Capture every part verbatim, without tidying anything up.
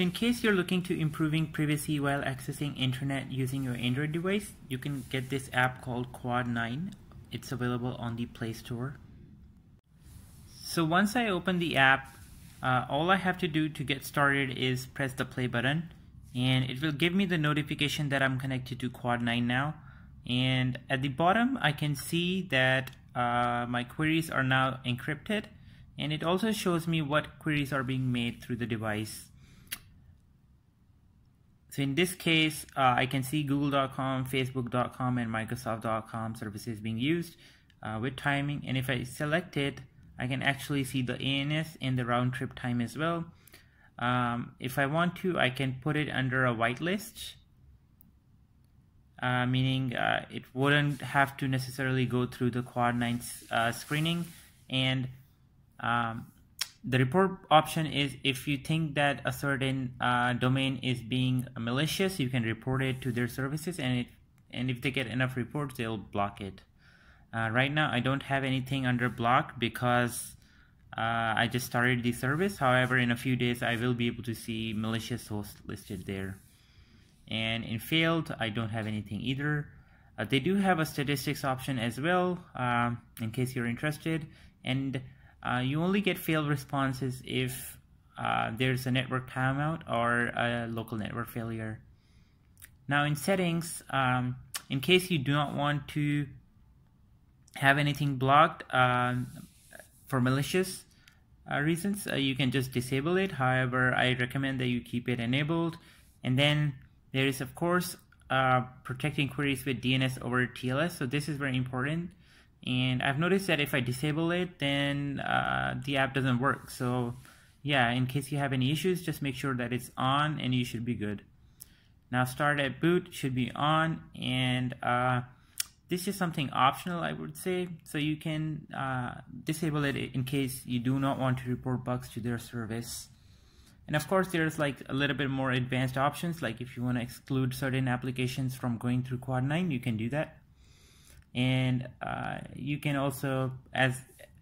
So in case you're looking to improving privacy while accessing internet using your Android device, you can get this app called Quad nine. It's available on the Play Store. So once I open the app, uh, all I have to do to get started is press the play button, and it will give me the notification that I'm connected to Quad nine now. And at the bottom, I can see that uh, my queries are now encrypted, and it also shows me what queries are being made through the device. So in this case, uh, I can see google dot com, facebook dot com, and microsoft dot com services being used uh, with timing. And if I select it, I can actually see the D N S and the round trip time as well. Um, if I want to, I can put it under a whitelist, uh, meaning uh, it wouldn't have to necessarily go through the Quad nine uh, screening. And um, the report option is if you think that a certain uh, domain is being malicious, you can report it to their services, and, it, and if they get enough reports, they'll block it. Uh, right now, I don't have anything under block because uh, I just started the service. However, in a few days, I will be able to see malicious hosts listed there. And in failed, I don't have anything either. Uh, they do have a statistics option as well, uh, in case you're interested. And Uh, you only get failed responses if uh, there's a network timeout or a local network failure. Now in settings, um, in case you do not want to have anything blocked um, for malicious uh, reasons, uh, you can just disable it. However, I recommend that you keep it enabled. And then there is, of course, uh, protecting queries with D N S over T L S. So this is very important. And I've noticed that if I disable it, then uh, the app doesn't work. So yeah, in case you have any issues, just make sure that it's on and you should be good. Now start at boot should be on, and uh, this is something optional, I would say. So you can uh, disable it in case you do not want to report bugs to their service. And of course, there's like a little bit more advanced options, like if you want to exclude certain applications from going through Quad nine, you can do that. And uh, you can also, as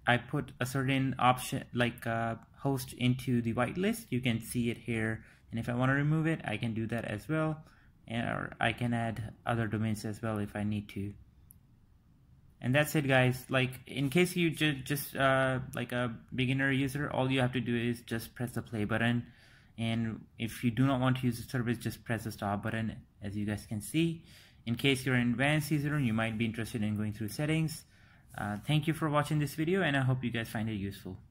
I put a certain option like uh, host into the whitelist, you can see it here. And if I want to remove it, I can do that as well, and or I can add other domains as well if I need to. And that's it, guys. Like in case you ju just uh, like a beginner user, all you have to do is just press the play button. And if you do not want to use the service, just press the stop button, as you guys can see. In case you're an advanced user and you might be interested in going through settings. Uh, thank you for watching this video, and I hope you guys find it useful.